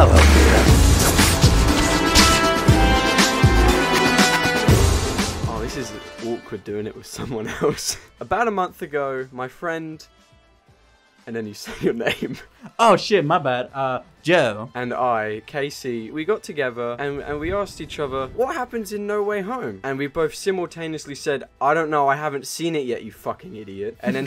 Hello, Peter. Oh, this is awkward doing it with someone else. About a month ago, my friend... And then you say your name. Oh shit, my bad. Joe. And I, Casey, we got together and we asked each other, what happens in No Way Home? And we both simultaneously said, I don't know, I haven't seen it yet, you fucking idiot. And then,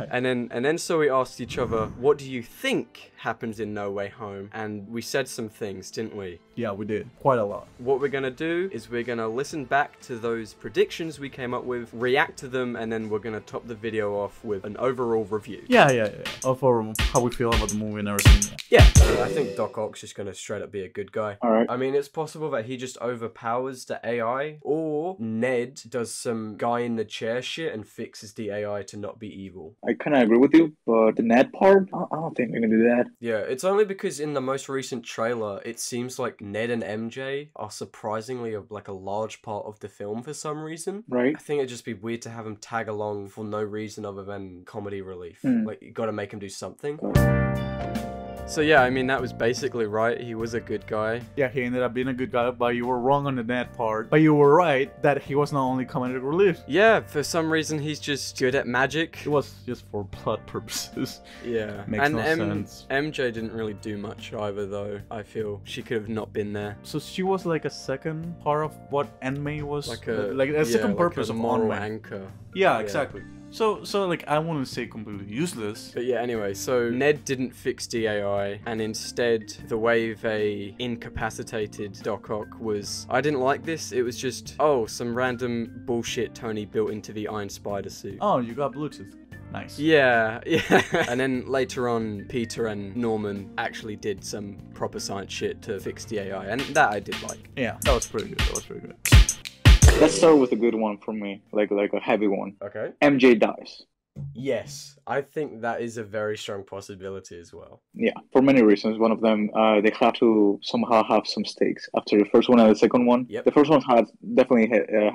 right. and then so we asked each other, what do you think happens in No Way Home? And we said some things, didn't we? Yeah, we did. Quite a lot. What we're gonna do is we're gonna listen back to those predictions we came up with, react to them, and then we're gonna top the video off with an overall review. Yeah. Overall, how we feel about the movie and everything. Yeah, I think Doc Ock's just gonna straight up be a good guy. Alright. I mean, it's possible that he just overpowers the AI, or Ned does some guy in the chair shit and fixes the AI to not be evil. I kinda agree with you, but the Ned part, I don't think we're gonna do that. Yeah, it's only because in the most recent trailer, it seems like Ned and MJ are surprisingly like a large part of the film for some reason. Right. I think it'd just be weird to have them tag along for no reason other than comedy relief. Mm. Like, you gotta make him do something. So yeah, I mean, that was basically right. He was a good guy. Yeah, he ended up being a good guy, but you were wrong on the Ned part. But you were right that he was not only comedic relief. Yeah, for some reason, he's just good at magic. It was just for plot purposes. Yeah. Makes no sense. MJ didn't really do much either, though. I feel she could have not been there. So she was like a second part of what Aunt May was. Like a second purpose, a moral anchor. Yeah, exactly. So like, I wouldn't say completely useless. But yeah, anyway, so Ned didn't fix DAI, and instead, the way they incapacitated Doc Ock was, I didn't like this, it was just, oh, some random bullshit Tony built into the Iron Spider suit. Oh, you got Bluetooth. Nice. Yeah. And then later on, Peter and Norman actually did some proper science shit to fix DAI, and that I did like. Yeah, that was pretty good, Let's start with a good one for me, like a heavy one. Okay. MJ dies. Yes, I think that is a very strong possibility as well. Yeah, for many reasons. One of them, they have to somehow have some stakes after the first one and the second one. Yep. The first one had definitely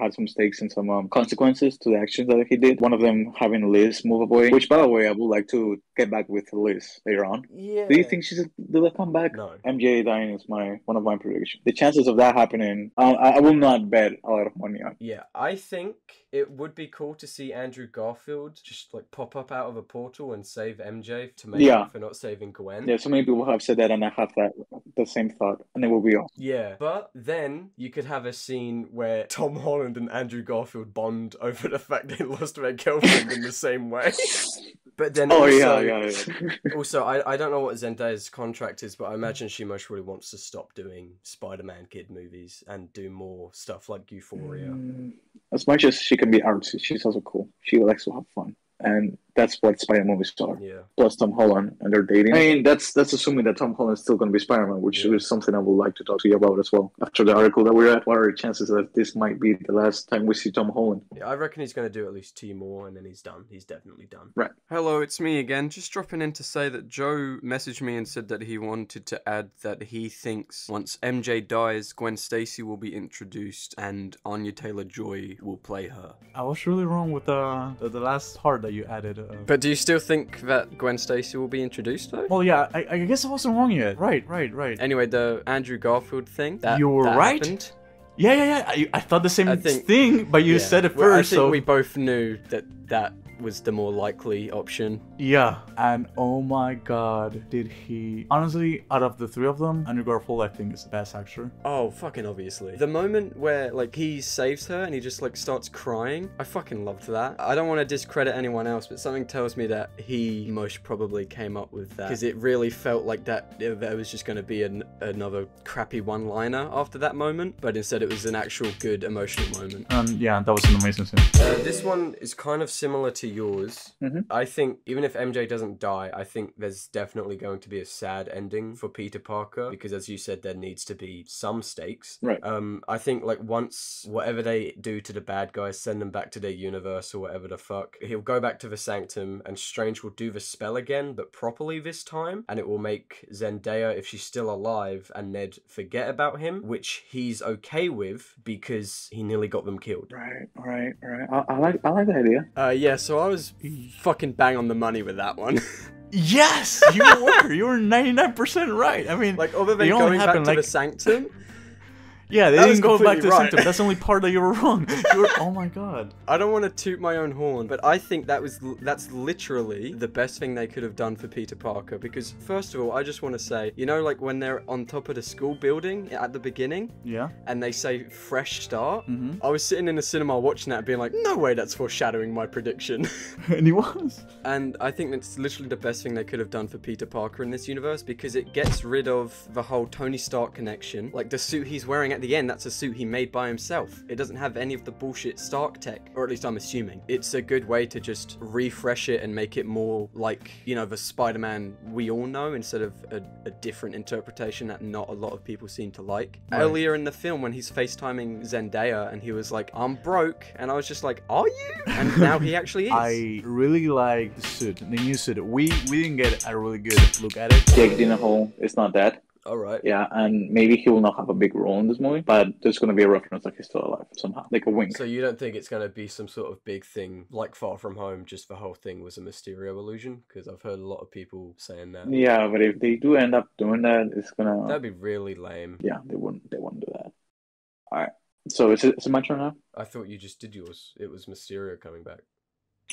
had some stakes and some consequences to the actions that he did. One of them having Liz move away, which, by the way, I would like to get back with Liz later on. Yeah. Do you think she's gonna come back? No. MJ dying is one of my predictions. The chances of that happening, I will not bet a lot of money on. Yeah, I think it would be cool to see Andrew Garfield just like pop up out of a portal and save MJ to make up for not saving Gwen. Yeah, so many people have said that, and I have the same thought, and it will be off. Yeah, but then you could have a scene where Tom Holland and Andrew Garfield bond over the fact they lost their girlfriend in the same way. But then also, I don't know what Zendaya's contract is, but I imagine she most really wants to stop doing Spider-Man kid movies and do more stuff like Euphoria. As much as she can be artsy, she's also cool. She likes to have fun. And that's what Spider-Man movies are. Yeah. Plus Tom Holland, and they're dating. I mean, that's assuming that Tom Holland's still going to be Spider-Man, which is something I would like to talk to you about as well. After the article that we read, what are the chances that this might be the last time we see Tom Holland? Yeah, I reckon he's going to do at least 2 more, and then he's done. He's definitely done. Right. Hello, it's me again. Just dropping in to say that Joe messaged me and said that he wanted to add that he thinks once MJ dies, Gwen Stacy will be introduced, and Anya Taylor-Joy will play her. I was really wrong with the last part that you added. But do you still think that Gwen Stacy will be introduced though? Well, yeah, I guess I wasn't wrong yet. Right. Anyway, the Andrew Garfield thing. You were right. That happened. Yeah. I thought the same thing, but you said it first. Well, I think we both knew that was the more likely option. Yeah, and oh my god, did he... Honestly, out of the 3 of them, Andrew Garfield, I think, is the best actor. Oh, fucking obviously. The moment where, like, he saves her and he just, like, starts crying, I fucking loved that. I don't want to discredit anyone else, but something tells me that he most probably came up with that, because it really felt like that there was just going to be another crappy one-liner after that moment, but instead it was an actual good emotional moment. Yeah, that was an amazing scene. This one is kind of similar to yours. Mm-hmm. I think even if MJ doesn't die, I think there's definitely going to be a sad ending for Peter Parker, because as you said, there needs to be some stakes. Right. I think like once whatever they do to the bad guys, send them back to their universe or whatever the fuck, he'll go back to the Sanctum and Strange will do the spell again, but properly this time, and it will make Zendaya, if she's still alive, and Ned forget about him, which he's okay with because he nearly got them killed. Right. I like the idea. Yeah, so I was fucking bang on the money with that one. Yes, you were. You were 99% right. I mean, like, other than going back to the Sanctum. Yeah, they didn't go back to the Sanctum. That's the only part that you were wrong. You were, oh my god. I don't want to toot my own horn, but I think that's literally the best thing they could have done for Peter Parker. Because first of all, I just want to say, you know, like when they're on top of the school building at the beginning, yeah, and they say fresh start. Mm-hmm. I was sitting in the cinema watching that, being like, no way, that's foreshadowing my prediction. And he was. And I think that's literally the best thing they could have done for Peter Parker in this universe, because it gets rid of the whole Tony Stark connection, like the suit he's wearing at the end, that's a suit he made by himself. It doesn't have any of the bullshit Stark tech, or at least I'm assuming. It's a good way to just refresh it and make it more like, you know, the Spider-Man we all know, instead of a different interpretation that not a lot of people seem to like. Right. Earlier in the film, when he's FaceTiming Zendaya and he was like, I'm broke, and I was just like, are you? And now he actually is. I really like the suit, the new suit. We didn't get a really good look at it. Jake Gyllenhaal, it's not that. All right. Yeah, and maybe he will not have a big role in this movie, but there's going to be a reference like he's still alive somehow, like a wink. So you don't think it's going to be some sort of big thing, like Far From Home, just the whole thing was a Mysterio illusion? Because I've heard a lot of people saying that. Yeah, but if they do end up doing that, it's going to... That'd be really lame. Yeah, they wouldn't do that. All right. So is it my turn now? I thought you just did yours. It was Mysterio coming back.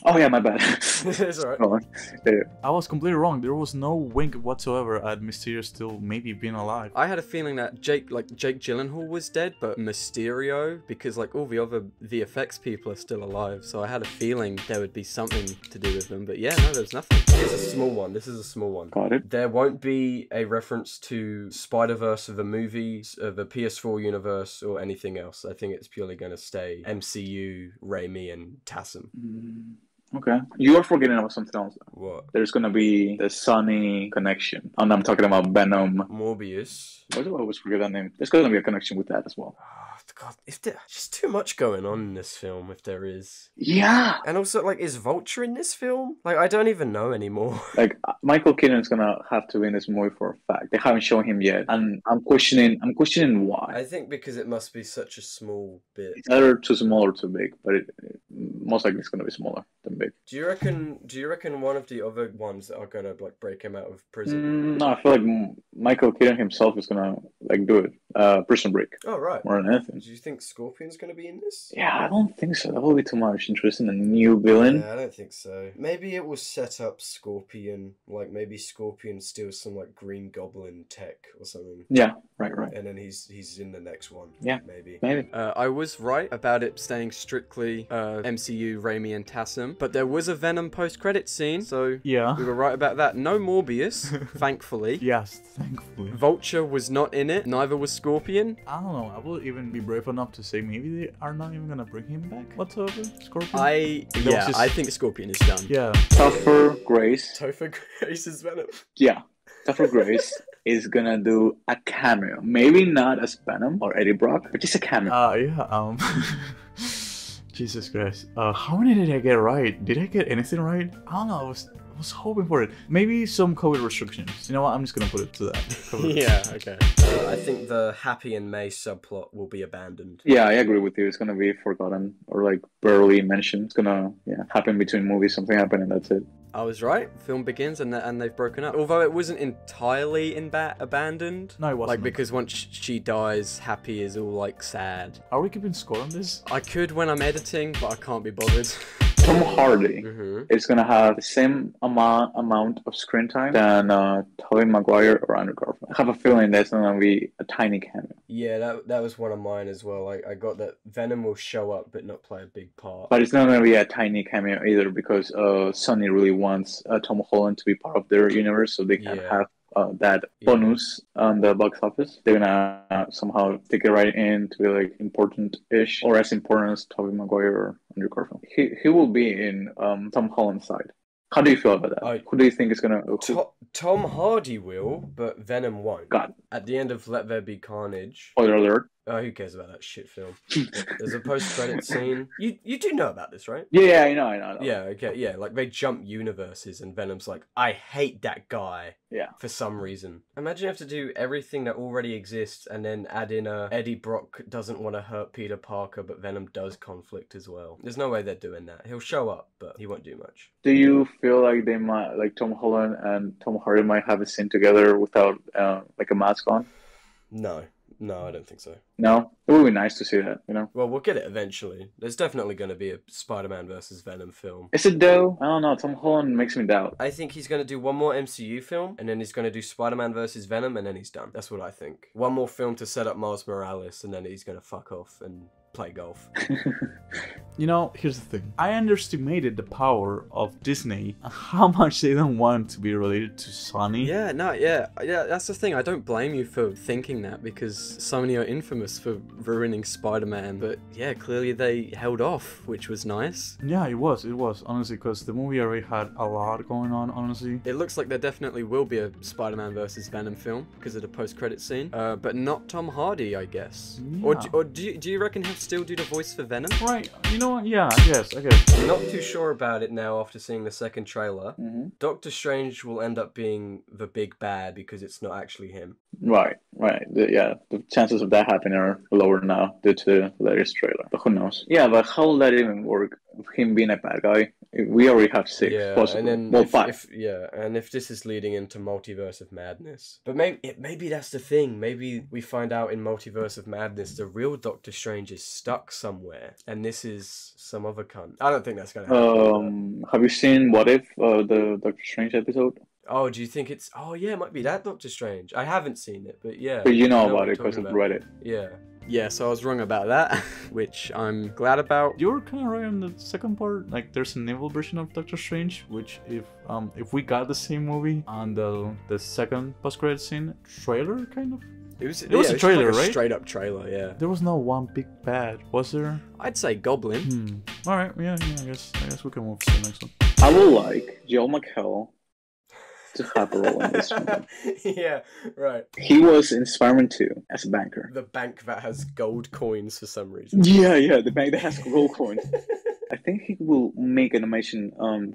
Oh yeah, my bad. It's all right. Yeah. I was completely wrong. There was no wink whatsoever at Mysterio still maybe being alive. I had a feeling that Jake Gyllenhaal was dead, but Mysterio, because like all the other VFX people are still alive, so I had a feeling there would be something to do with them. But yeah, no, there's nothing. Here's a small one. This is a small one. Got it. There won't be a reference to Spider-Verse of the movies, of the PS4 universe, or anything else. I think it's purely going to stay MCU, Raimi, and Tassim. Mm. Okay. You are forgetting about something else. What? There's going to be the Sunny connection. And I'm talking about Venom. Morbius. Why do I always forget that name? There's going to be a connection with that as well. Oh, God. If there's just too much going on in this film, if there is. Yeah. And also, like, is Vulture in this film? Like, I don't even know anymore. Like, Michael Keaton's going to have to be in this movie for a fact. They haven't shown him yet. And I'm questioning why. I think because it must be such a small bit. It's either too small or too big, but it most likely it's going to be smaller than big. Do you reckon one of the other ones that are gonna like break him out of prison? No, I feel like Michael Keaton himself is gonna like do it. Prison Break. Oh right. More than anything. Do you think Scorpion's gonna be in this? Yeah, I don't think so. That will be too much interest in a new villain. Yeah, I don't think so. Maybe it will set up Scorpion. Like maybe Scorpion steals some like Green Goblin tech or something. Yeah, right. And then he's in the next one. Yeah, maybe. I was right about it staying strictly MCU, Raimi, and Tassim, but there was a Venom post-credit scene, so yeah, we were right about that. No Morbius, thankfully. Yes, thankfully. Vulture was not in it, neither was Scorpion. I don't know, I will even be brave enough to say maybe they are not even gonna bring him back whatsoever, Scorpion. I think Scorpion is done. Yeah. Topher Grace is Venom. Yeah, Topher Grace is gonna do a cameo. Maybe not as Venom or Eddie Brock, but just a cameo. Jesus Christ. How many did I get right? Did I get anything right? I don't know. I was hoping for it. Maybe some COVID restrictions. You know what? I'm just going to put it to that. Yeah, okay. I think the Happy and May subplot will be abandoned. Yeah, I agree with you. It's going to be forgotten or like barely mentioned. It's going to happen between movies. Something happened and that's it. I was right. Film begins and they've broken up. Although it wasn't entirely abandoned. No, it wasn't. Like, because once she dies, Happy is all, like, sad. Are we keeping score on this? I could when I'm editing, but I can't be bothered. Tom Hardy is going to have the same amount of screen time than Tobey Maguire or Andrew Garfield. I have a feeling that's going to be a tiny cameo. Yeah, that was one of mine as well. I got that Venom will show up but not play a big part. But it's not going to be a tiny cameo either, because Sony really wants Tom Holland to be part of their universe, so they can have that bonus on the box office. They're gonna somehow take it right in to be like important-ish, or as important as Tobey Maguire or Andrew Garfield. He will be in Tom Holland's side. How do you feel about that? Who do you think is going to... Tom Hardy will, but Venom won't. God. At the end of Let There Be Carnage... Spoiler alert. Oh, who cares about that shit film? There's a post-credit scene. You do know about this, right? Yeah, I know. Yeah, okay, yeah. Like, they jump universes, and Venom's like, I hate that guy. Yeah. For some reason. Imagine you have to do everything that already exists, and then add in a Eddie Brock doesn't want to hurt Peter Parker, but Venom does conflict as well. There's no way they're doing that. He'll show up, but he won't do much. Do you feel like they might, like Tom Holland and Tom Hardy might have a scene together without, like, a mask on? No. No, I don't think so. No? It would be nice to see that, you know? Well, we'll get it eventually. There's definitely going to be a Spider-Man versus Venom film. Is it though? I don't know. Tom Holland makes me doubt. I think he's going to do one more MCU film, and then he's going to do Spider-Man versus Venom, and then he's done. That's what I think. One more film to set up Miles Morales, and then he's going to fuck off and play golf. You know, here's the thing. I underestimated the power of Disney and how much they don't want to be related to Sony. Yeah, no, yeah, that's the thing. I don't blame you for thinking that, because Sony are infamous for ruining Spider-Man, but yeah, clearly they held off, which was nice. Yeah, it was, honestly, because the movie already had a lot going on, honestly. It looks like there definitely will be a Spider-Man versus Venom film because of the post-credit scene, but not Tom Hardy, I guess. Yeah. Or do you reckon he'll still do the voice for Venom? Right, you know what, yeah, I guess. I'm not too sure about it now after seeing the second trailer. Mm-hmm. Doctor Strange will end up being the big bad because it's not actually him. Right, yeah, the chances of that happening are lower now due to the latest trailer, but who knows? Yeah, but how will that even work, him being a bad guy? We already have 6, yeah, possibly. And then if this is leading into Multiverse of Madness. But maybe that's the thing. Maybe we find out in Multiverse of Madness the real Doctor Strange is stuck somewhere, and this is some other cunt. I don't think that's gonna happen. Have you seen What If, the Doctor Strange episode? Oh, do you think it's... Oh, yeah, it might be that Doctor Strange. I haven't seen it, but yeah. But you know about it because of Reddit. Yeah. Yeah, so I was wrong about that, which I'm glad about. You're kind of right on the second part. Like, there's an evil version of Doctor Strange, which if we got the same movie on the second post-credit scene trailer, kind of. It was a trailer, like a right? Straight-up trailer, yeah. There was no one big bad, was there? I'd say Goblin. All right, yeah, I guess we can move to the next one. I will like Joel McHale to have a role in this one. Yeah, right. He was in Spider-Man 2 as a banker. The bank that has gold coins for some reason. Yeah, the bank that has gold coins. I think he will make animation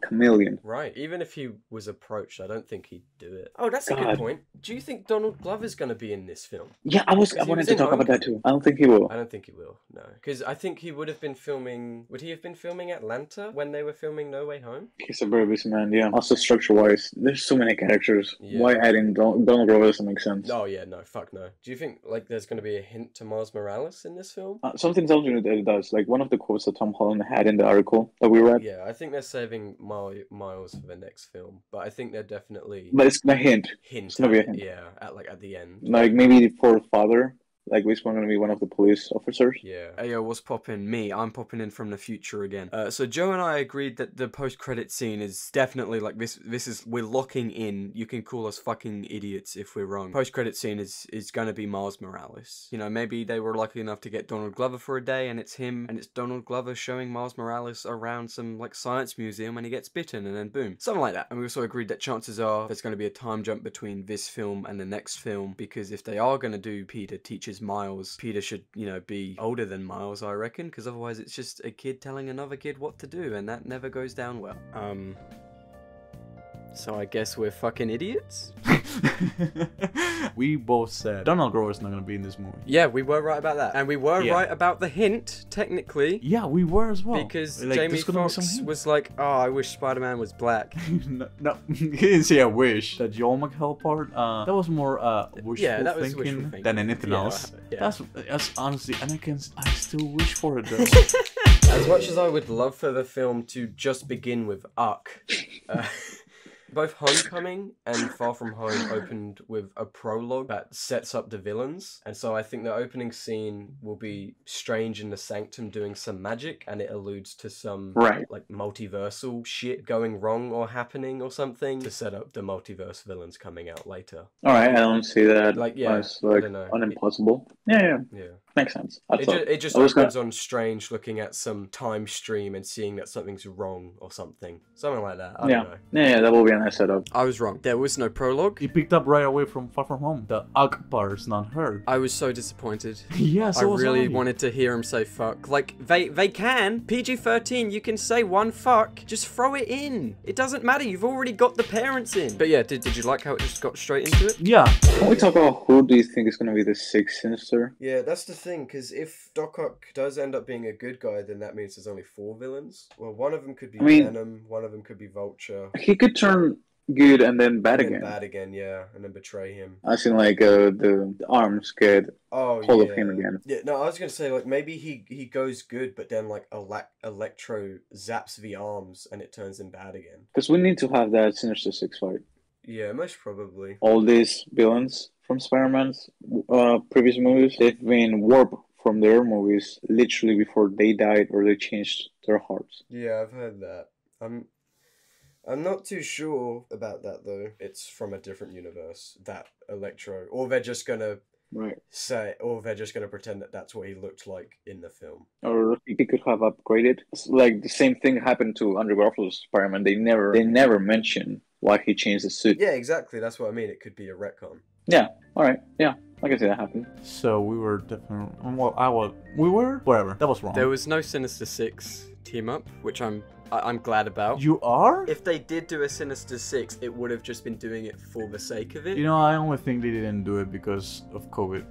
chameleon. Right, even if he was approached, I don't think he'd do it. Oh, that's a good point. Do you think Donald Glover's going to be in this film? Yeah, I wanted to talk about that too. I don't think he will. I don't think he will, no. Because I think he would have been filming... Would he have been filming Atlanta when they were filming No Way Home? He's a very busy man, yeah. Also, structure-wise, there's so many characters. Yeah. Why adding Donald Glover doesn't make sense. Oh, yeah, no, fuck no. Do you think, like, there's going to be a hint to Miles Morales in this film? Something tells me that it does. Like, one of the quotes that Tom Holland had in the article that we read. Yeah, I think they're saving Miles for the next film, but I think they're definitely... But it's a hint. It's going to be a hint. Yeah, at the end. Like, maybe for father... Like, which one gonna be one of the police officers? Yeah. Hey, yo, what's poppin'? Me, I'm popping in from the future again. So Joe and I agreed that the post-credit scene is definitely like this. This is, we're locking in. You can call us fucking idiots if we're wrong. Post-credit scene is gonna be Miles Morales. You know, maybe they were lucky enough to get Donald Glover for a day, and it's him, and it's Donald Glover showing Miles Morales around some like science museum, and he gets bitten, and then boom, something like that. And we also agreed that chances are there's gonna be a time jump between this film and the next film, because if they are gonna do Peter teaches Miles, Peter should, you know, be older than Miles, I reckon, because otherwise it's just a kid telling another kid what to do, and that never goes down well. So I guess we're fucking idiots? We both said Donald Glover's not gonna be in this movie. Yeah, we were right about that. And we were right about the hint, technically. Yeah, we were as well. Because like, Jamie Foxx was like, oh, I wish Spider-Man was black. no, he didn't say I wish. That Joel McHale part, that was more wishful thinking than anything else. Yeah. That's honestly, and I still wish for it though. As much as I would love for the film to just begin with Uck, both Homecoming and Far From Home opened with a prologue that sets up the villains, and so I think the opening scene will be Strange in the Sanctum doing some magic, and it alludes to some like multiversal shit going wrong or happening or something to set up the multiverse villains coming out later. All right, I don't see that. Like, yeah, as, like, unimpossible. Yeah. Makes sense. It just opens on Strange looking at some time stream and seeing that something's wrong or something. Something like that. I don't know. Yeah, that will be a nice setup. I was wrong. There was no prologue. He picked up right away from Far From Home. The Ugg part's not heard. I was so disappointed. Yes, so I really wanted to hear him say fuck. Like, they can. PG-13, you can say one fuck. Just throw it in. It doesn't matter. You've already got the parents in. But yeah, did you like how it just got straight into it? Yeah. Can we talk about who do you think is going to be the sixth Sinister? Yeah, that's the thing, because if Doc Ock does end up being a good guy, then that means there's only 4 villains. Well, one of them could be Venom, one of them could be Vulture. He could turn good and then bad again, yeah, and then betray him. I seen like the arms get hold of him again. Yeah, no, I was gonna say like maybe he goes good, but then like Electro zaps the arms and it turns him bad again. Because we need to have that Sinister Six fight. Yeah, most probably. All these villains from Spider-Man's previous movies, they've been warped from their movies literally before they died or they changed their hearts. Yeah, I've heard that. I'm not too sure about that though. It's from a different universe, that Electro, or they're just gonna pretend pretend that that's what he looked like in the film. Or he could have upgraded. It's like the same thing happened to Andrew Garfield's Spider-Man. They never mention why he changed the suit. Yeah, exactly. That's what I mean. It could be a retcon. Yeah. All right. Yeah. I can see that happen. So we were definitely. Well, whatever. That was wrong. There was no Sinister Six team up, which I'm glad about. You are? If they did do a Sinister Six, it would have just been doing it for the sake of it. You know, I only think they didn't do it because of COVID.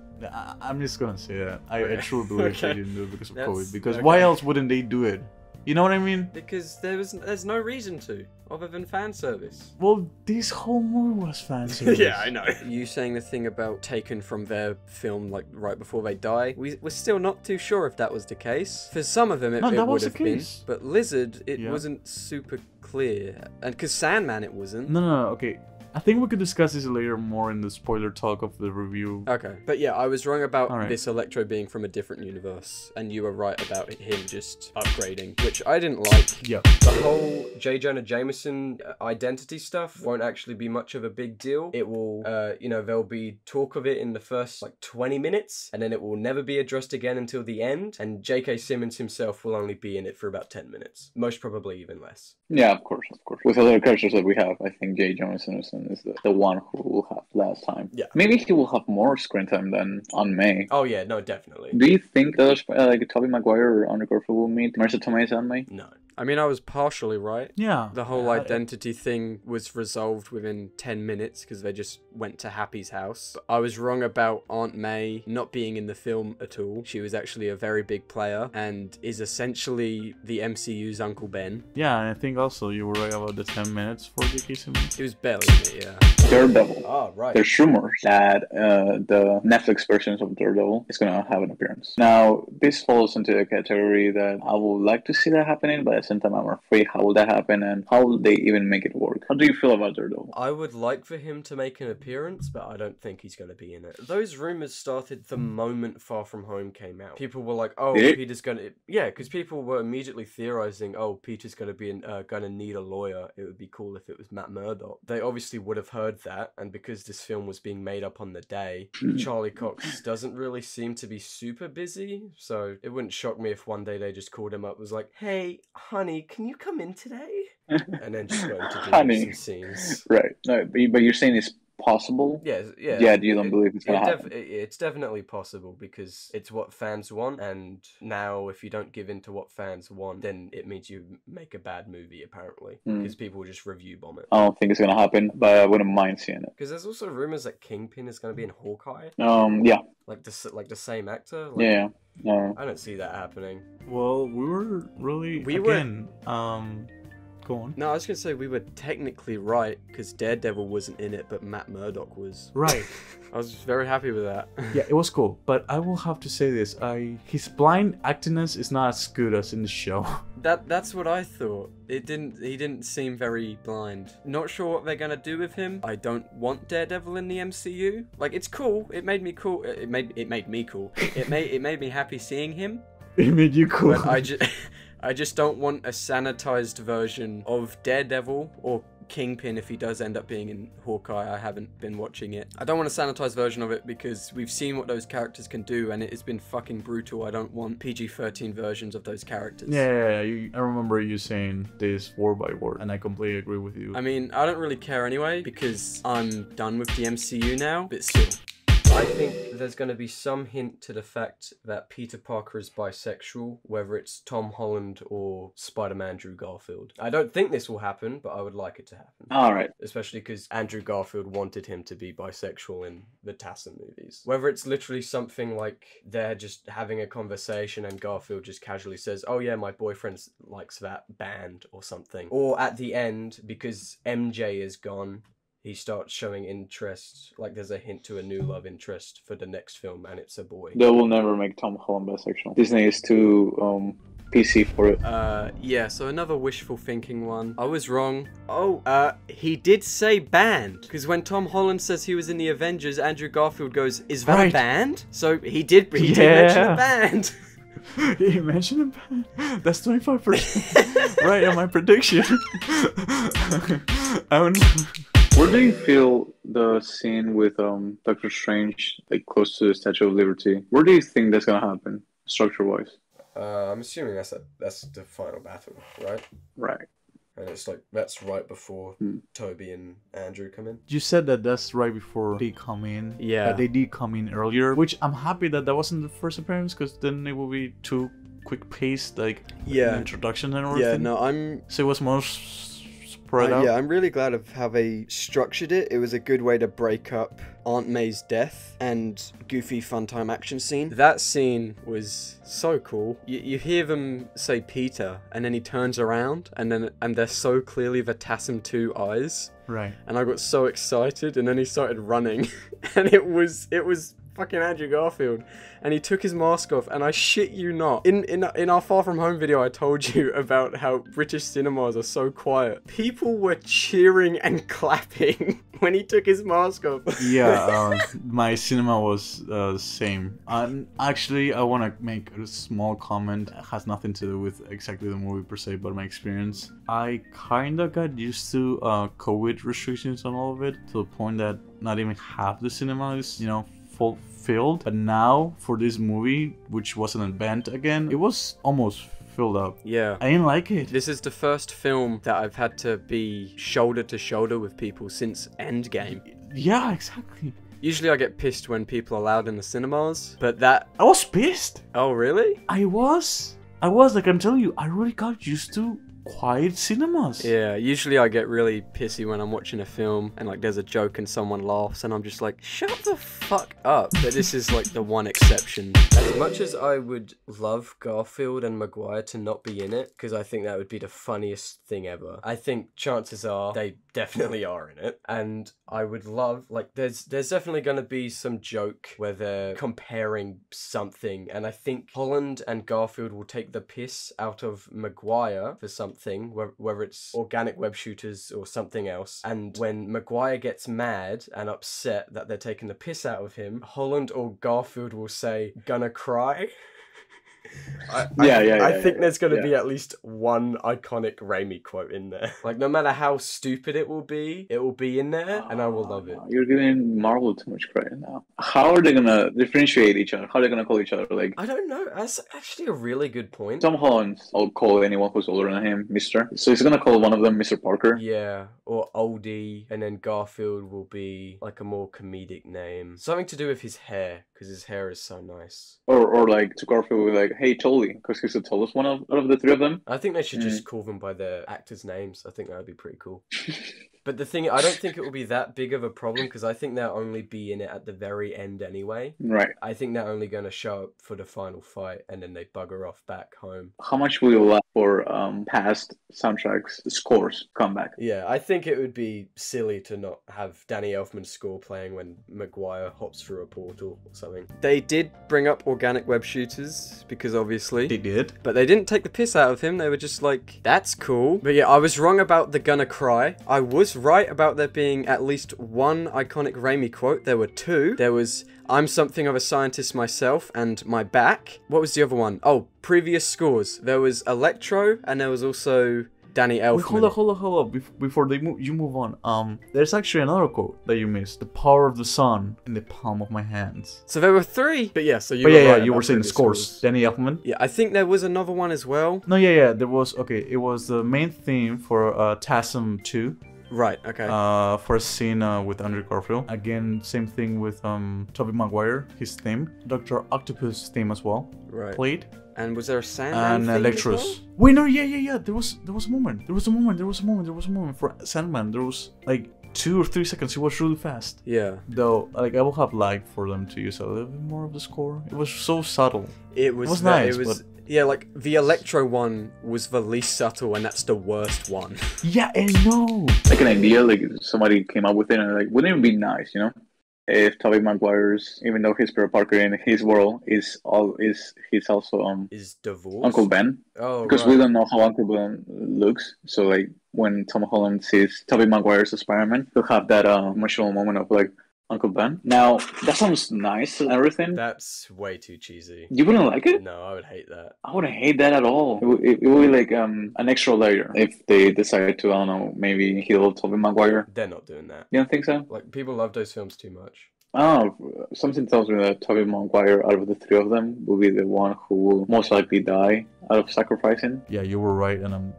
I'm just gonna say that. I truly believe they didn't do it because of COVID. Because why else wouldn't they do it? You know what I mean? Because there's no reason to, other than fan service. Well, this whole movie was fan service. Yeah, I know. You saying the thing about taken from their film, like, right before they die, we're still not too sure if that was the case. For some of them, it would have been. But Lizard, it wasn't super clear. And because Sandman, it wasn't. No, okay. I think we could discuss this later more in the spoiler talk of the review. Okay. But yeah, I was wrong about this Electro being from a different universe, and you were right about him just upgrading, which I didn't like. Yeah. The whole J. Jonah Jameson identity stuff won't actually be much of a big deal. It will, you know, there'll be talk of it in the first, like, 20 minutes, and then it will never be addressed again until the end, and J.K. Simmons himself will only be in it for about 10 minutes. Most probably even less. Yeah, of course. With other characters that we have, I think J. Jonah Jameson is the one who will have less time. Yeah. Maybe he will have more screen time than Aunt May. Oh yeah, no, definitely. Do you think that like Tobey Maguire or Andrew Garfield will meet Marissa Tomei's Aunt May? No. I mean, I was partially right. Yeah. The whole identity thing was resolved within 10 minutes because they just went to Happy's house. But I was wrong about Aunt May not being in the film at all. She was actually a very big player and is essentially the MCU's Uncle Ben. Yeah, and I think also you were right about the 10 minutes for J.K. Simmons. It was barely it, yeah. Daredevil. Oh, right. There's rumors that the Netflix versions of Daredevil is going to have an appearance. Now, this falls into a category that I would like to see that happening, but same time I'm afraid how will that happen and how will they even make it work? How do you feel about Daredevil? I would like for him to make an appearance, but I don't think he's going to be in it. Those rumors started the moment Far From Home came out. People were like, oh, Peter's going to... Yeah, because people were immediately theorizing, oh, Peter's going to be going to need a lawyer. It would be cool if it was Matt Murdock. They obviously would have heard that, and because this film was being made up on the day, Charlie Cox doesn't really seem to be super busy, so it wouldn't shock me if one day they just called him up and was like, hey, honey, can you come in today? And then just go to do some scenes. Right. No, but you're saying it's possible? Yeah. Yeah, you don't believe it's going to happen? It's definitely possible because it's what fans want. And now if you don't give in to what fans want, then it means you make a bad movie, apparently. Because people will just review bomb it. I don't think it's going to happen, but I wouldn't mind seeing it. Because there's also rumors that Kingpin is going to be in Hawkeye. Yeah. Like the same actor? Like, yeah. No. I don't see that happening. Well, go on. No, I was gonna say we were technically right because Daredevil wasn't in it, but Matt Murdock was. Right. I was very happy with that. Yeah, it was cool, but I will have to say this: his blind actingness is not as good as in the show. That's what I thought. He didn't seem very blind. Not sure what they're gonna do with him. I don't want Daredevil in the MCU. Like, it's cool. It made me cool. It made me cool. It made me happy seeing him. It made you cool. But I just don't want a sanitized version of Daredevil or Kingpin, if he does end up being in Hawkeye. I haven't been watching it. I don't want a sanitized version of it because we've seen what those characters can do and it has been fucking brutal. I don't want PG-13 versions of those characters. Yeah, I remember you saying this word by word and I completely agree with you. I mean, I don't really care anyway because I'm done with the MCU now, but still. I think there's going to be some hint to the fact that Peter Parker is bisexual, whether it's Tom Holland or Spider-Man Andrew Garfield. I don't think this will happen, but I would like it to happen. All right. Especially because Andrew Garfield wanted him to be bisexual in the Tassin movies. Whether it's literally something like they're just having a conversation and Garfield just casually says, oh yeah, my boyfriend likes that band or something. Or at the end, because MJ is gone, he starts showing interest, like there's a hint to a new love interest for the next film, and it's a boy. They will never make Tom Holland bisexual. Disney is too PC for it. Yeah, so another wishful thinking one. I was wrong. Oh, he did say banned. Because when Tom Holland says he was in the Avengers, Andrew Garfield goes, is that right. Banned? So he did mention banned. He mentioned it? That's 25%. Right on my prediction. Where do you feel the scene with Doctor Strange, like close to the Statue of Liberty? Where do you think that's gonna happen, structure-wise? I'm assuming that's the final battle, right? Right. And it's like that's right before Toby and Andrew come in. You said that that's right before they come in. Yeah. They did come in earlier, which I'm happy that that wasn't the first appearance, because then it will be too quick paced, like an introduction and everything. Yeah. No, So it was more. Yeah, I'm really glad of how they structured it. It was a good way to break up Aunt May's death and goofy fun time action scene. That scene was so cool. You hear them say Peter, and then he turns around, and they're so clearly the Tassim 2 eyes. Right. And I got so excited, and then he started running, and it was fucking Andrew Garfield, and he took his mask off, and I shit you not, in our Far From Home video I told you about how British cinemas are so quiet. People were cheering and clapping when he took his mask off. Yeah, my cinema was the same. Actually, I want to make a small comment. It has nothing to do with exactly the movie per se, but my experience. I kind of got used to COVID restrictions on all of it, to the point that not even half the cinema is, you know, filled. But now for this movie, which was an event again, it was almost filled up. Yeah, I didn't like it. This is the first film that I've had to be shoulder to shoulder with people since Endgame. Yeah, exactly. Usually I get pissed when people are loud in the cinemas, but that I was pissed. Oh really? I was like, I'm telling you, I really got used to quiet cinemas. Yeah, usually I get really pissy when I'm watching a film and like there's a joke and someone laughs and I'm just like, shut the fuck up. But this is like the one exception. As much as I would love Garfield and Maguire to not be in it, because I think that would be the funniest thing ever, I think chances are they definitely are in it. And I would love, like, there's definitely going to be some joke where they're comparing something, and I think Holland and Garfield will take the piss out of Maguire for something, whether it's organic web shooters or something else. And when Maguire gets mad and upset that they're taking the piss out of him, Holland or Garfield will say, gonna cry. I think there's going to be at least one iconic Raimi quote in there. Like, no matter how stupid it will be in there, and I will love it. You're giving Marvel too much credit now. How are they going to differentiate each other? How are they going to call each other? Like, I don't know. That's actually a really good point. Tom Holland will call anyone who's older than him Mr. So he's going to call one of them Mr. Parker. Yeah, or Oldie, and then Garfield will be like a more comedic name. Something to do with his hair, because his hair is so nice. Or like, to Garfield with like, hey, Tolly, because he's the tallest one out of the three of them. I think they should just call them by their actors' names. I think that would be pretty cool. But the thing, I don't think it will be that big of a problem, because I think they'll only be in it at the very end anyway. Right. I think they're only going to show up for the final fight, and then they bugger off back home. How much will you allow for past soundtracks, scores, comeback? Yeah, I think it would be silly to not have Danny Elfman's score playing when Maguire hops through a portal or something. They did bring up organic web shooters, because obviously... They did. But they didn't take the piss out of him. They were just like, that's cool. But yeah, I was wrong about the gonna cry. I was right about there being at least one iconic Raimi quote. There were two. There was, I'm something of a scientist myself, and my back. What was the other one? Oh, previous scores. There was Electro, and there was also Danny Elfman. Wait, hold up. Before you move on, there's actually another quote that you missed. The power of the sun in the palm of my hands. So there were three. But yeah, so you right, you were saying the scores. Danny Elfman. Yeah, I think there was another one as well. No, yeah, there was. Okay, it was the main theme for TASM 2. Right, okay. First scene with Andrew Garfield. Again, same thing with Tobey Maguire, his theme. Dr. Octopus' theme as well. Right. Played. And was there a Sandman? And Electro. Wait, no, yeah. There was a moment for Sandman. There was like 2 or 3 seconds. It was really fast. Yeah. Though, like, I will have liked for them to use a little bit more of the score. It was so subtle. It was nice. It was, yeah, like the Electro one was the least subtle, and that's the worst one. Yeah, I know. Like an idea, like somebody came up with it, and like, wouldn't it be nice, you know? If Tobey Maguire's, even though he's Peter Parker in his world, he's also divorced Uncle Ben. Oh, because right. We don't know how Uncle Ben looks. So like when Tom Holland sees Tobey Maguire's Spider-Man, he'll have that emotional moment of like Uncle Ben. Now that sounds nice and everything. That's way too cheesy. You wouldn't like it? No, I would hate that. I wouldn't hate that at all. It would be like an extra layer if they decided to, I don't know, maybe heal Tobey Maguire. They're not doing that. You don't think so? Like, people love those films too much. Oh, something tells me that Tobey Maguire, out of the three of them, will be the one who will most likely die out of sacrificing. Yeah, you were right, and I'm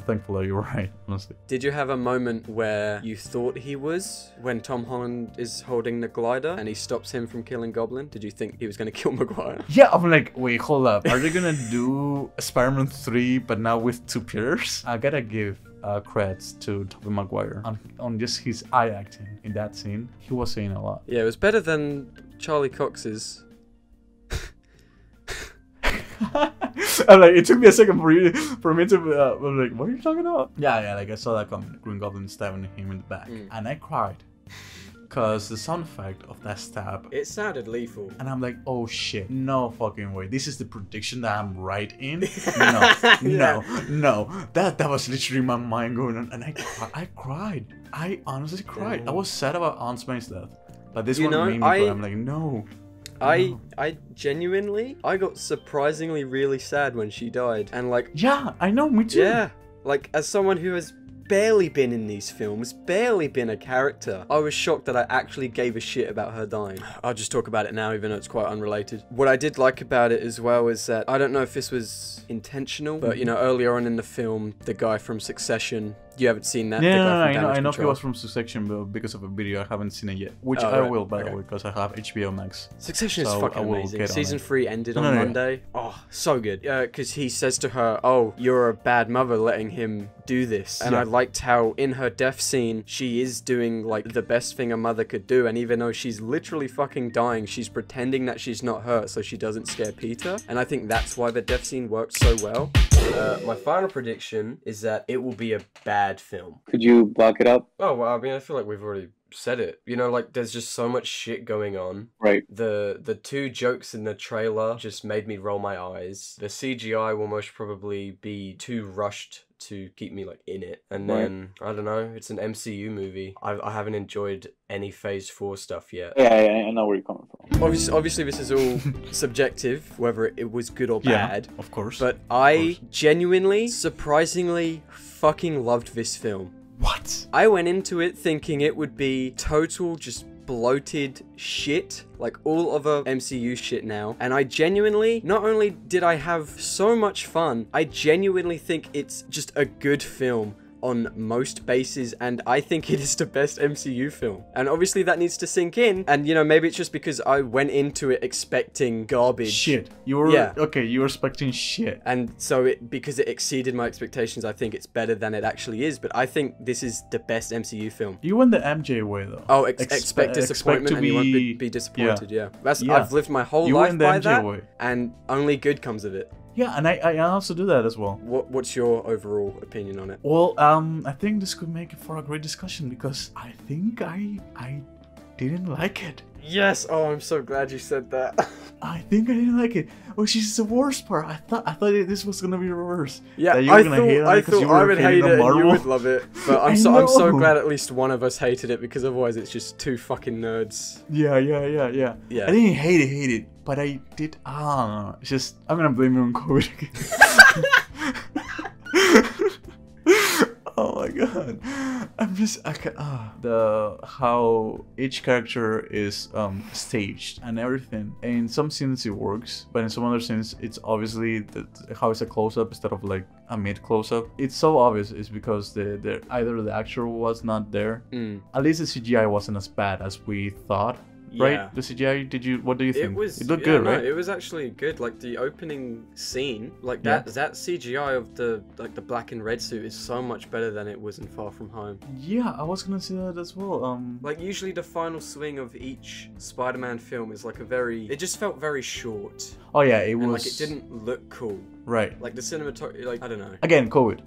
thankful that you were right, honestly. Did you have a moment where you thought he was, when Tom Holland is holding the glider and he stops him from killing Goblin? Did you think he was gonna kill Maguire? Yeah, I'm like, wait, hold up, are they gonna do Spider-Man 3 but now with two Peters? I gotta give creds to Tobey Maguire on just his eye acting in that scene. He was saying a lot. Yeah, it was better than Charlie Cox's. I'm like, it took me a second for me to I'm like, what are you talking about? Yeah, like I saw that coming. Green Goblin stabbing him in the back, and I cried because the sound effect of that stab, it sounded lethal, and I'm like, oh shit, no fucking way, this is the prediction that I'm right in. No, no, that was literally my mind going on, and I honestly cried. I was sad about Aunt May's death, but this one made me cry. I'm like, no. I genuinely, I got surprisingly really sad when she died, and like, yeah, I know, me too. Yeah, like as someone who has barely been in these films, barely been a character, I was shocked that I actually gave a shit about her dying. I'll just talk about it now, even though it's quite unrelated. What I did like about it as well is that, I don't know if this was intentional, but you know, earlier on in the film, the guy from Succession, you haven't seen that? Yeah, I know he was from Succession, but because of a video, I haven't seen it yet. Which I will, by the way, because I have HBO Max. Succession is fucking amazing. Season 3 ended on Monday. Oh, so good. Because he says to her, oh, you're a bad mother letting him do this. And I liked how in her death scene, she is doing like the best thing a mother could do. And even though she's literally fucking dying, she's pretending that she's not hurt so she doesn't scare Peter. And I think that's why the death scene works so well. My final prediction is that it will be a bad film. Could you block it up? Oh, well, I mean, I feel like we've already said it. You know, like, there's just so much shit going on. Right. The two jokes in the trailer just made me roll my eyes. The CGI will most probably be too rushed to keep me, like, in it. And then, I don't know, it's an MCU movie. I haven't enjoyed any Phase 4 stuff yet. Yeah, I know where you're coming from. Obviously this is all subjective, whether it was good or bad. Yeah, of course. But I genuinely, surprisingly fucking loved this film. What? I went into it thinking it would be total just bloated shit, like all other MCU shit now, and I genuinely, not only did I have so much fun, I genuinely think it's just a good film on most bases, and I think it is the best MCU film. And obviously that needs to sink in, and you know, maybe it's just because I went into it expecting garbage. Shit. You were expecting shit. And so because it exceeded my expectations, I think it's better than it actually is, but I think this is the best MCU film. You went the MJ way though. Oh, expect disappointment and you won't be disappointed, yeah. I've lived my whole life by that, and only good comes of it. Yeah, and I also do that as well. What's your overall opinion on it? Well, I think this could make it for a great discussion because I think I didn't like it. Yes, oh, I'm so glad you said that. I think I didn't like it, which is the worst part. I thought this was gonna be reverse. Yeah, I thought I would hate it and you would love it. But I'm so glad at least one of us hated it, because otherwise it's just two fucking nerds. Yeah. I didn't hate it, but I did. I'm gonna blame it on COVID again. Oh my god, I'm just, I can't, how each character is staged and everything. In some scenes it works, but in some other scenes it's obviously how it's a close-up instead of like a mid-close-up. It's so obvious it's because either the actor was not there. At least the CGI wasn't as bad as we thought. Right, the CGI. What do you think? It looked good, right? It was actually good. Like the opening scene, like that CGI of the black and red suit is so much better than it was in Far From Home. Yeah, I was gonna say that as well. Like usually the final swing of each Spider-Man film is like a very. It just felt very short. Oh yeah, it was. And like it didn't look cool. Right. Like the cinematography. Like I don't know. Again, COVID.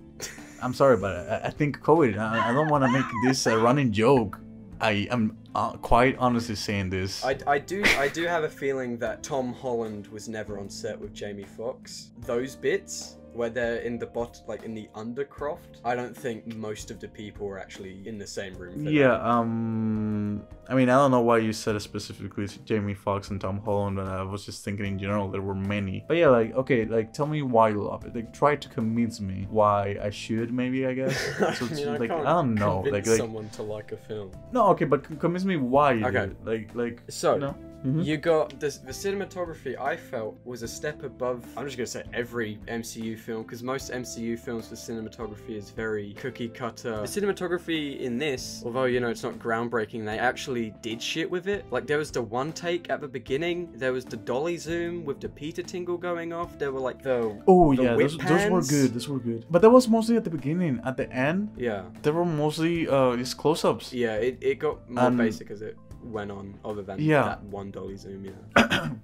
I'm sorry, but I think COVID. I don't want to make this a running joke. I am quite honestly saying this. I do have a feeling that Tom Holland was never on set with Jamie Foxx. Those bits where they're in the bot, like in the undercroft, I don't think most of the people were actually in the same room. For yeah. That. I mean, I don't know why you said it specifically Jamie Foxx and Tom Holland, but I was just thinking in general there were many. But yeah, like okay, like tell me why you love it. Like try to convince me why I should, maybe I guess. So I mean, like I don't know. Like someone to like a film. No, okay, but convince me why. You okay. Did. Like. So. You know? You got this, the cinematography I felt was a step above, I'm just gonna say every MCU film, because most MCU films for cinematography is very cookie cutter. The cinematography in this, although you know it's not groundbreaking, they actually did shit with it. Like there was the one take at the beginning, there was the dolly zoom with the Peter tingle going off, there were like the those were good, those were good. But that was mostly at the beginning, at the end. Yeah. There were mostly just close-ups. Yeah, it got more basic as it went on, other than that one dolly zoom. Yeah.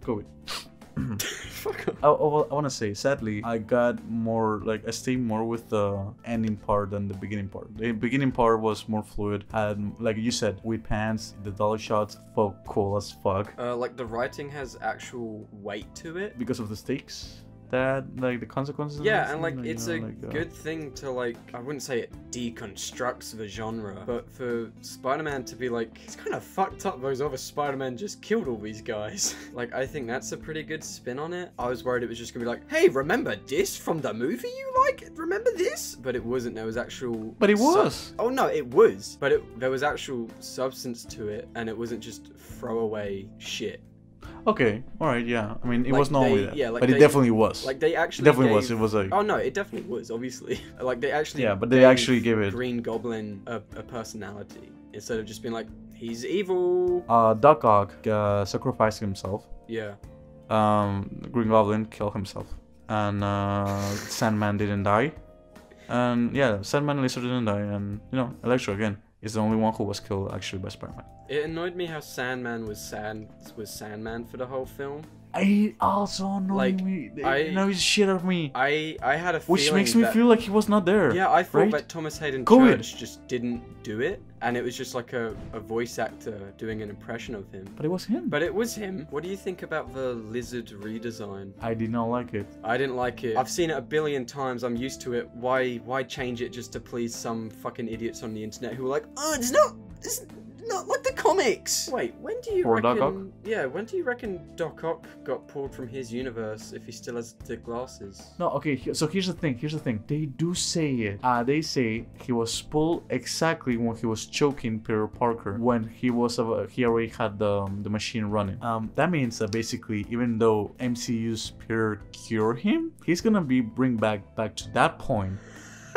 Good. Fuck off. I want to say, sadly, I got more like I stayed more with the ending part than the beginning part. The beginning part was more fluid, and like you said, with pants, the dolly shots felt cool as fuck. Like the writing has actual weight to it because of the stakes. That like the consequences of and like it's a good thing to like I wouldn't say it deconstructs the genre, but for Spider-Man to be like it's kind of fucked up those other Spider-Man just killed all these guys. Like I think that's a pretty good spin on it. I was worried it was just gonna be like, hey, remember this from the movie you like, remember this, but it wasn't. There was actual there was actual substance to it, and it wasn't just throwaway shit. Okay, all right, yeah. I mean, it was not only that, but it definitely was. Like they actually it was like. Oh no, it definitely was. Obviously, like they actually. Yeah, but they actually gave it Green Goblin a personality instead of just being like he's evil. Doc Ock sacrificed himself. Yeah. Green Goblin killed himself, and Sandman didn't die, and yeah, Sandman and Lizard didn't die, and you know, Electro again is the only one who was killed actually by Spider-Man. It annoyed me how Sandman was Sandman for the whole film. It also annoyed me. It annoys shit out of me. I had a feeling which makes me feel like he was not there. Yeah, I thought that Thomas Hayden Church just didn't do it. And it was just like a voice actor doing an impression of him. But it was him. But it was him. What do you think about the Lizard redesign? I did not like it. I didn't like it. I've seen it a billion times. I'm used to it. Why change it just to please some fucking idiots on the internet who are like, oh, it's not like the comics. Wait, when do you reckon? Doc Ock? Yeah, when do you reckon Doc Ock got pulled from his universe if he still has the glasses? No, okay. So here's the thing. Here's the thing. They do say it. They say he was pulled exactly when he was choking Peter Parker when he was he already had the machine running. That means that basically, even though MCU's Peter cured him, he's gonna be bring back to that point.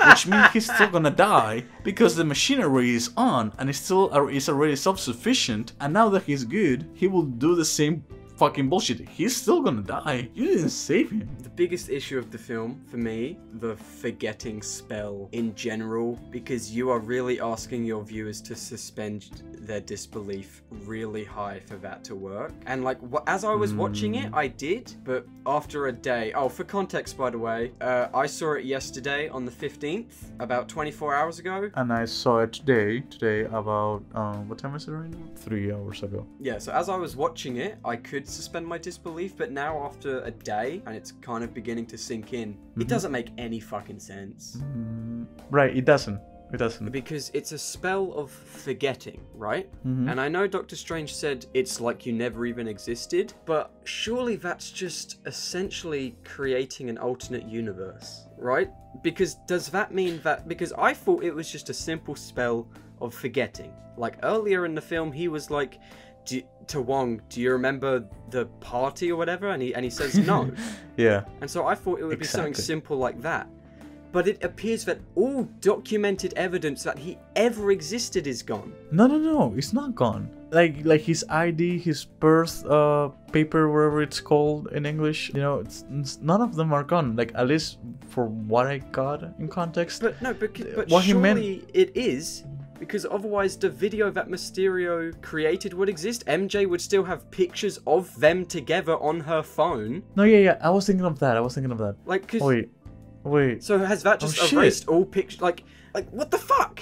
Which means he's still gonna die because the machinery is on and it's already self-sufficient, and now that he's good, he will do the same fucking bullshit. He's still gonna die. You didn't save him. The biggest issue of the film for me, the forgetting spell in general, because you are really asking your viewers to suspend their disbelief really high for that to work. And like as I was watching it, I did, but after a day. Oh, for context, by the way, I saw it yesterday on the 15th, about 24 hours ago, and I saw it today about what time is it right now? 3 hours ago. Yeah. So as I was watching it, I could suspend my disbelief, but now after a day, and it's kind of beginning to sink in, it doesn't make any fucking sense. Right, it doesn't. It doesn't. Because it's a spell of forgetting, right? Mm-hmm. And I know Doctor Strange said it's like you never even existed, but surely that's just essentially creating an alternate universe, right? Because does that mean that... Because I thought it was just a simple spell of forgetting. Like earlier in the film, he was like... to Wong, do you remember the party or whatever? And he says no. Yeah. And so I thought it would be something simple like that. But it appears that all documented evidence that he ever existed is gone. No, it's not gone. Like his ID, his birth paper, whatever it's called in English, you know, it's none of them are gone. Like, at least for what I got in context. But no, but what surely it is. Because otherwise the video that Mysterio created would exist. MJ would still have pictures of them together on her phone. No, yeah. I was thinking of that. Like, cause... Wait. So has that just erased all pictures? Like, what the fuck?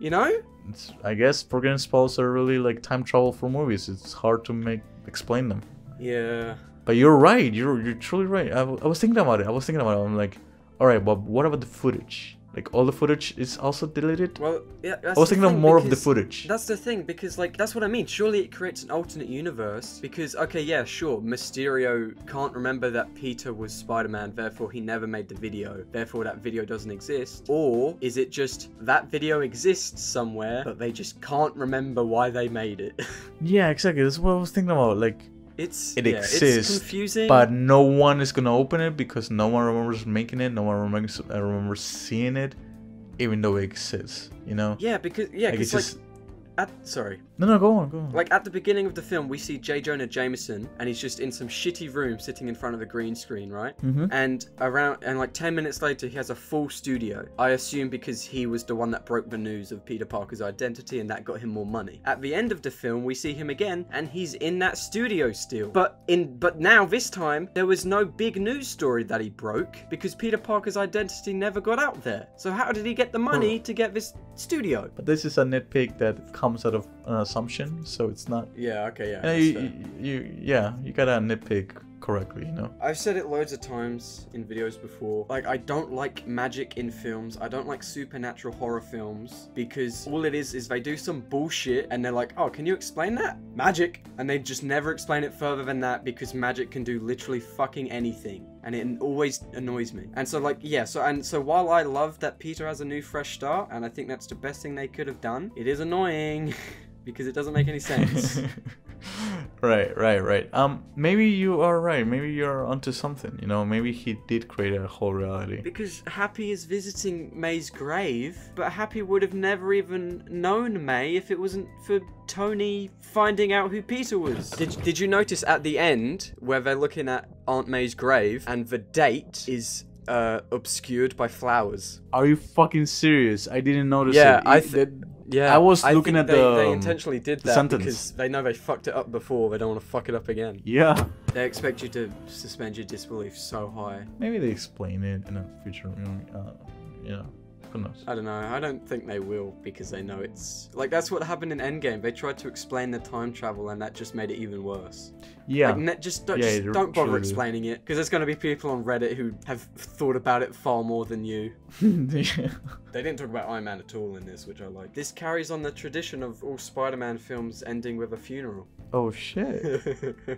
You know? It's, I guess forgotten spells are really like time travel for movies. It's hard to explain them. Yeah. But you're right. You're truly right. I was thinking about it. I'm like, all right, but what about the footage? Like, all the footage is also deleted? Well, yeah, that's I was thinking of more of the footage. That's the thing, because, like, that's what I mean. Surely it creates an alternate universe. Because, okay, yeah, sure, Mysterio can't remember that Peter was Spider-Man, therefore he never made the video. Therefore, that video doesn't exist. Or is it just that video exists somewhere, but they just can't remember why they made it? Yeah, exactly. That's what I was thinking about. Like, It exists, it's confusing, but no one is gonna open it because no one remembers making it. No one remembers seeing it, even though it exists. You know? Yeah, because Go on. Like at the beginning of the film, we see J. Jonah Jameson, and he's just in some shitty room, sitting in front of a green screen, right? Mm-hmm. And like 10 minutes later, he has a full studio. I assume because he was the one that broke the news of Peter Parker's identity, and that got him more money. At the end of the film, we see him again, and he's in that studio still. But now this time, there was no big news story that he broke because Peter Parker's identity never got out there. So how did he get the money to get this studio? But this is a nitpick that comes out of an assumption, so it's not. Yeah. Okay. Yeah. You gotta nitpick correctly, you know. I've said it loads of times in videos before. Like, I don't like magic in films. I don't like supernatural horror films because all it is they do some bullshit and they're like, oh, can you explain that? Magic. And they just never explain it further than that because magic can do literally fucking anything. And it always annoys me. And so, like, yeah, so while I love that Peter has a new fresh start, and I think that's the best thing they could have done, it is annoying because it doesn't make any sense. Right. Maybe you are right. Maybe you're onto something, you know? Maybe he did create a whole reality. Because Happy is visiting May's grave, but Happy would have never even known May if it wasn't for Tony finding out who Peter was. Did you notice at the end, where they're looking at Aunt May's grave, and the date is... obscured by flowers? Are you fucking serious? I didn't notice it. Yeah, I was looking at the they intentionally did that sentence. Because they know they fucked it up before. They don't want to fuck it up again. Yeah. They expect you to suspend your disbelief so high. Maybe they explain it in a future movie. Yeah. Who knows? I don't know. I don't think they will because they know it's... Like, that's what happened in Endgame. They tried to explain the time travel and that just made it even worse. Yeah. Like, just don't bother explaining it because there's going to be people on Reddit who have thought about it far more than you. Yeah. They didn't talk about Iron Man at all in this, which I like. This carries on the tradition of all Spider-Man films ending with a funeral. Oh, shit.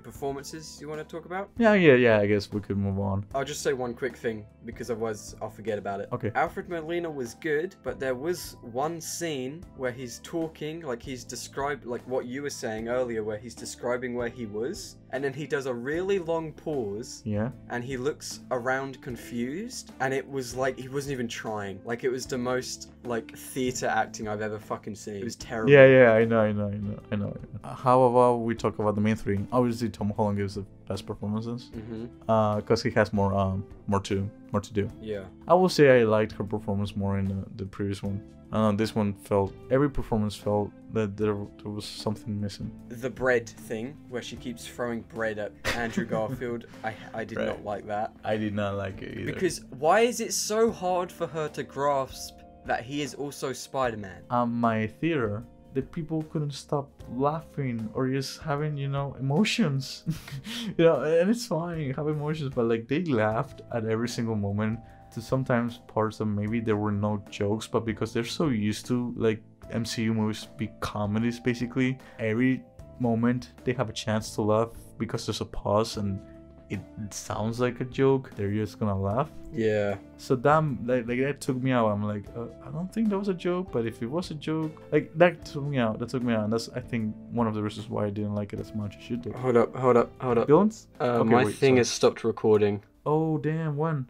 Performances you want to talk about? Yeah, I guess we could move on. I'll just say one quick thing because otherwise I'll forget about it. Okay. Alfred Molina was good, but there was one scene where he's talking, like he's described, like what you were saying earlier, where he's describing where he was. And then he does a really long pause. Yeah. And he looks around confused. And it was like, he wasn't even trying. Like, it was the most, like, theater acting I've ever fucking seen. It was terrible. Yeah, I know. How about we talk about the main three? Obviously, Tom Holland gives the best performances. Mm-hmm. Because he has more to do. Yeah. I will say I liked her performance more in the previous one. This one felt, every performance felt that there was something missing. The bread thing, where she keeps throwing bread at Andrew Garfield, I did not like that. I did not like it either. Because why is it so hard for her to grasp that he is also Spider-Man? My theater, the people couldn't stop laughing or just having, you know, emotions. You know, and it's fine, you have emotions, but like they laughed at every single moment. to sometimes parts that maybe there were no jokes, but because they're so used to like MCU movies be comedies basically, every moment they have a chance to laugh because there's a pause and it sounds like a joke, they're just gonna laugh. Yeah. So damn, like that took me out. I'm like, I don't think that was a joke, but if it was a joke, like that took me out. That took me out, and that's I think one of the reasons why I didn't like it as much as you did. Hold up. Don't. Okay, my thing has stopped recording. Oh damn! When?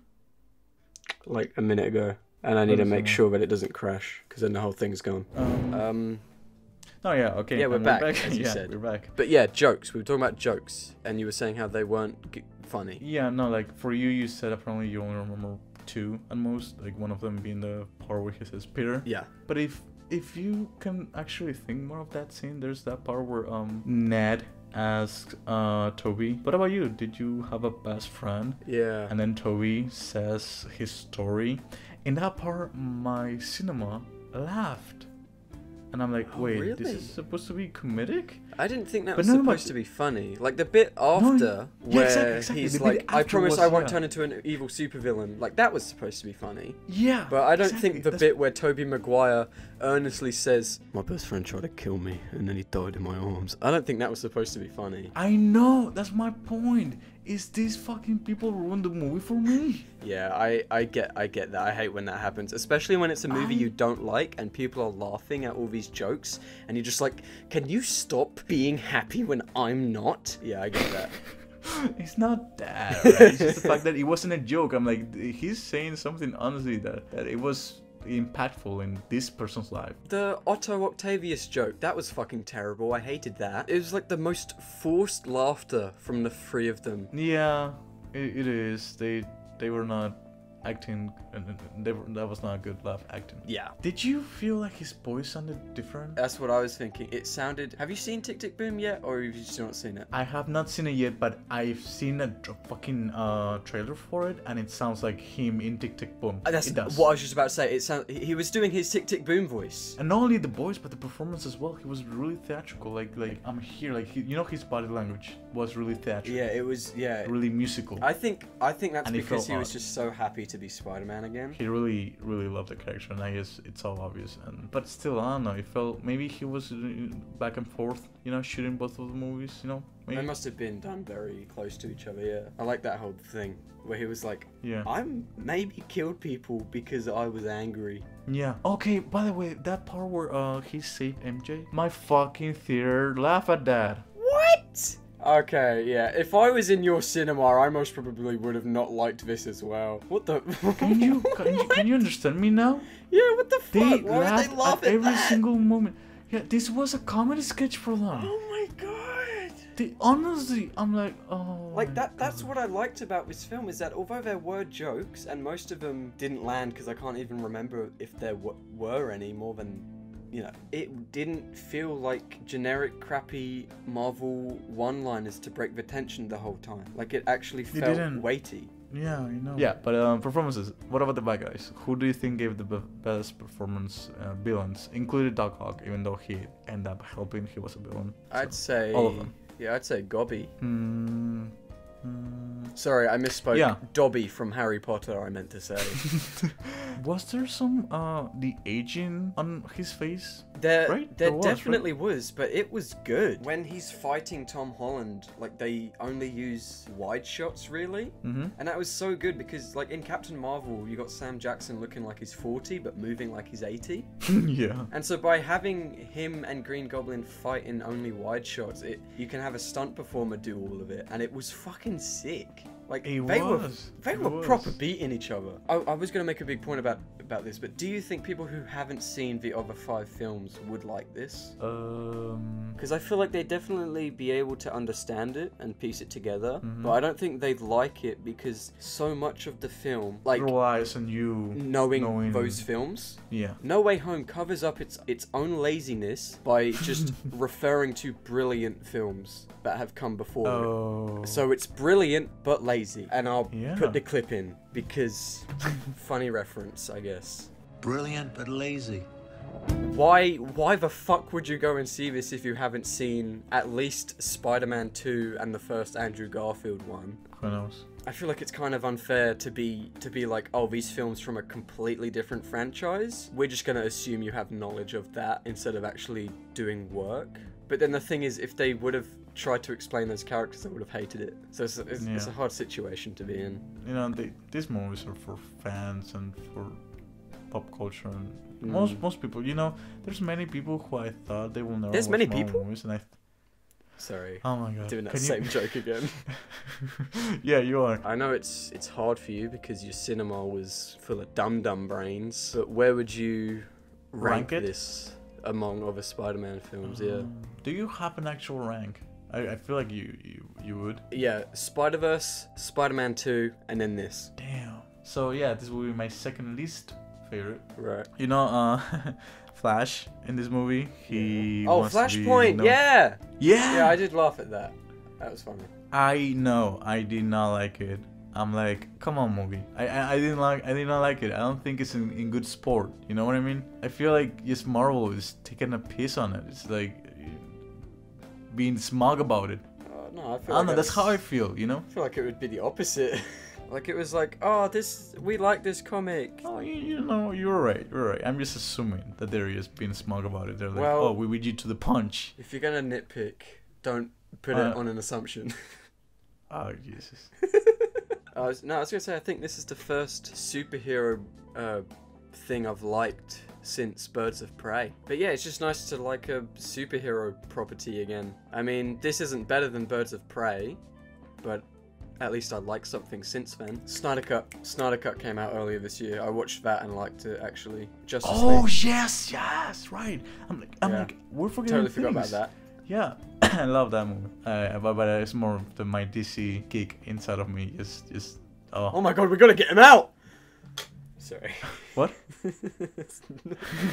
Like a minute ago, and I need to make sure that it doesn't crash, because then the whole thing's gone. Oh yeah, okay. Yeah, we're back, as you said. We're back. But yeah, jokes. We were talking about jokes, and you were saying how they weren't funny. Yeah, no, like for you, you said apparently you only remember two at most, like one of them being the part where he says Peter. Yeah. But if you can actually think more of that scene, there's that part where Ned asks Toby, what about you? Did you have a best friend? Yeah. And then Toby says his story. In that part, my cinema laughed. And I'm like, wait, really? This is supposed to be comedic? I didn't think that was supposed to be funny. Like the bit after where he's like, I promise I won't turn into an evil supervillain. Like that was supposed to be funny. Yeah. But I don't think the bit where Tobey Maguire earnestly says, my best friend tried to kill me and then he died in my arms. I don't think that was supposed to be funny. I know, that's my point. Is these fucking people ruined the movie for me? Yeah, I get that. I hate when that happens, especially when it's a movie you don't like and people are laughing at all these jokes and you're just like, can you stop being happy when I'm not? Yeah, I get that. It's not that, right? It's just the fact that it wasn't a joke. I'm like, he's saying something honestly that it was impactful in this person's life. The Otto Octavius joke, that was fucking terrible. I hated that. It was like the most forced laughter from the three of them. Yeah, it is. They were not acting, and that was not good laugh acting. Yeah. Did you feel like his voice sounded different? That's what I was thinking. It sounded. Have you seen Tick Tick Boom yet, or have you just not seen it? I have not seen it yet, but I've seen a fucking trailer for it, and it sounds like him in Tick Tick Boom. That's it does. What I was just about to say. It sounds. He was doing his Tick Tick Boom voice, and not only the voice, but the performance as well. He was really theatrical. Like I'm here. Like he, you know, his body language was really theatrical. Yeah, it was. Yeah, really musical. I think that's because he was just so happy to be Spider-Man again. He really, really loved the character, and I guess it's all obvious. But still, I don't know. It felt maybe he was back and forth, you know, shooting both of the movies, you know. Maybe. They must have been done very close to each other. Yeah, I like that whole thing where he was like, "Yeah, I'm maybe killed people because I was angry." Yeah. Okay. By the way, that part where he saved MJ, my fucking theater laugh at that. What? Okay, yeah. If I was in your cinema, I most probably would have not liked this as well. What the? Can you understand me now? Yeah. What the fuck? Why would they laugh at every single moment? Yeah, this was a comedy sketch for them. Oh my god. They honestly, I'm like, oh. Like that. That's what I liked about this film is that although there were jokes and most of them didn't land because I can't even remember if there were any more than. You know, it didn't feel like generic, crappy Marvel one-liners to break the tension the whole time. Like, it actually felt weighty. Yeah, you know. Yeah, but performances. What about the bad guys? Who do you think gave the best performance? Villains, included Doc Ock, even though he ended up helping, he was a villain. So I'd say... all of them. Yeah, I'd say Gobby. Sorry, I misspoke. Yeah. Dobby from Harry Potter, I meant to say. Was there some, the aging on his face? There definitely was, but it was good. When he's fighting Tom Holland, like, they only use wide shots, really. Mm-hmm. And that was so good because, like, in Captain Marvel, you got Sam Jackson looking like he's 40, but moving like he's 80. Yeah. And so by having him and Green Goblin fight in only wide shots, you can have a stunt performer do all of it. And it was fucking sick. Like they were proper beating each other. I was gonna make a big point about this, but do you think people who haven't seen the other 5 films would like this? Because I feel like they'd definitely be able to understand it and piece it together, but I don't think they'd like it because so much of the film like relies on you knowing those films. Yeah. No Way Home covers up its own laziness by just referring to brilliant films that have come before it. So it's brilliant but lazy, and I'll put the clip in because funny reference, I guess. Brilliant but lazy. Why the fuck would you go and see this if you haven't seen at least Spider-Man 2 and the first Andrew Garfield one? Who knows? I feel like it's kind of unfair to be like, oh, these films from a completely different franchise. We're just gonna assume you have knowledge of that instead of actually doing work. But then the thing is, if they would have tried to explain those characters, I would have hated it. So it's a hard situation to be in. You know, these movies are for fans and for pop culture and most people, you know, there's many people who I thought they will never watch many people movies, and sorry, oh my god, doing that same joke again. Yeah, you are. I know it's hard for you because your cinema was full of dum-dum brains, but where would you rank this among other Spider-Man films? Yeah, do you have an actual rank? I feel like you would. Yeah, Spider-Verse, Spider-Man 2, and then this. Damn. So yeah, this will be my second least favorite. Right. You know, Flash in this movie, he wants Flashpoint, to be, yeah! Yeah! Yeah, I did laugh at that. That was funny. I know, I did not like it. I'm like, come on, movie. I did not like it. I don't think it's in good sport. You know what I mean? I feel like yes, Marvel is taking a piss on it. It's like being smug about it. No, I feel. I don't know. That's how I feel. You know? I feel like it would be the opposite. Like it was like, oh, this, we like this comic. Oh, you know, you're right. You're right. I'm just assuming that they're just being smug about it. They're like, well, oh, we beat you to the punch. If you're gonna nitpick, don't put it on an assumption. Oh Jesus. No, I was gonna say, I think this is the first superhero thing I've liked since Birds of Prey. But yeah, it's just nice to like a superhero property again. I mean, this isn't better than Birds of Prey, but at least I like something since then. Snyder Cut came out earlier this year. I watched that and liked it, actually. Justice League. Yes, right. I'm like, we're forgetting things. Totally forgot about that. Yeah. I love that movie, but it's more of my DC geek inside of me. Oh my god, we gotta get him out! Sorry. What? It's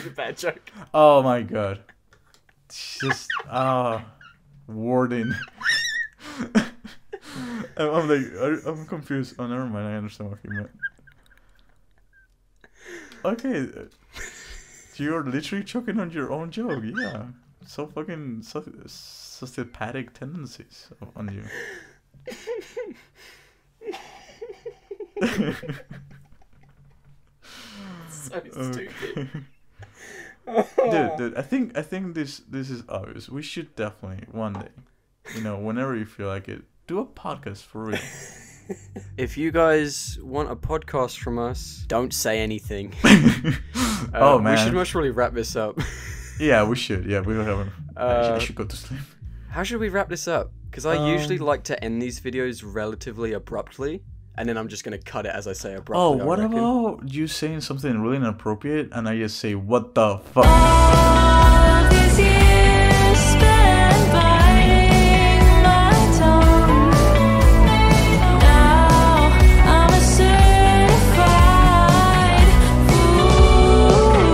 a bad joke. Oh my god. Just, wording. I'm like, I'm confused. Oh, never mind, I understand what he meant. Okay. You're literally choking on your own joke, yeah. So fucking sociopathic tendencies on you. So stupid. Dude, I think this is obvious. We should definitely one day, you know, whenever you feel like it, do a podcast for real. If you guys want a podcast from us, don't say anything. Oh man, we should most really wrap this up. Yeah, we should. Yeah, we don't have enough. I should go to sleep. How should we wrap this up? Because I usually like to end these videos relatively abruptly, and then I'm just going to cut it as I say abruptly. Oh, what about you saying something really inappropriate, and I just say, what the fuck? All these years spent biting my tongue. Now I'm a certified fool.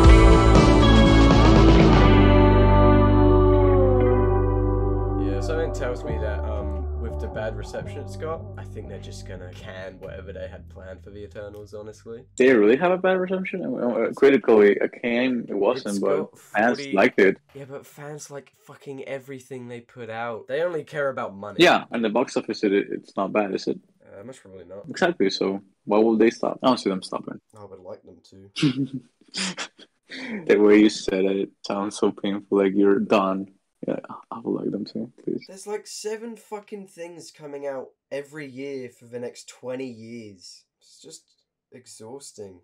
Tells me that with the bad reception it's got, I think they're just gonna can whatever they had planned for the Eternals, honestly. Did it really have a bad reception? Critically, a can, it wasn't, but fans liked it. Yeah, but fans like fucking everything they put out. They only care about money. Yeah, and the box office, it's not bad, is it? Most probably not. Exactly, so why will they stop? I don't see them stopping. I would like them to. The way you said it sounds so painful, like you're done. Yeah, I would like them too, please. There's like 7 fucking things coming out every year for the next 20 years. It's just exhausting.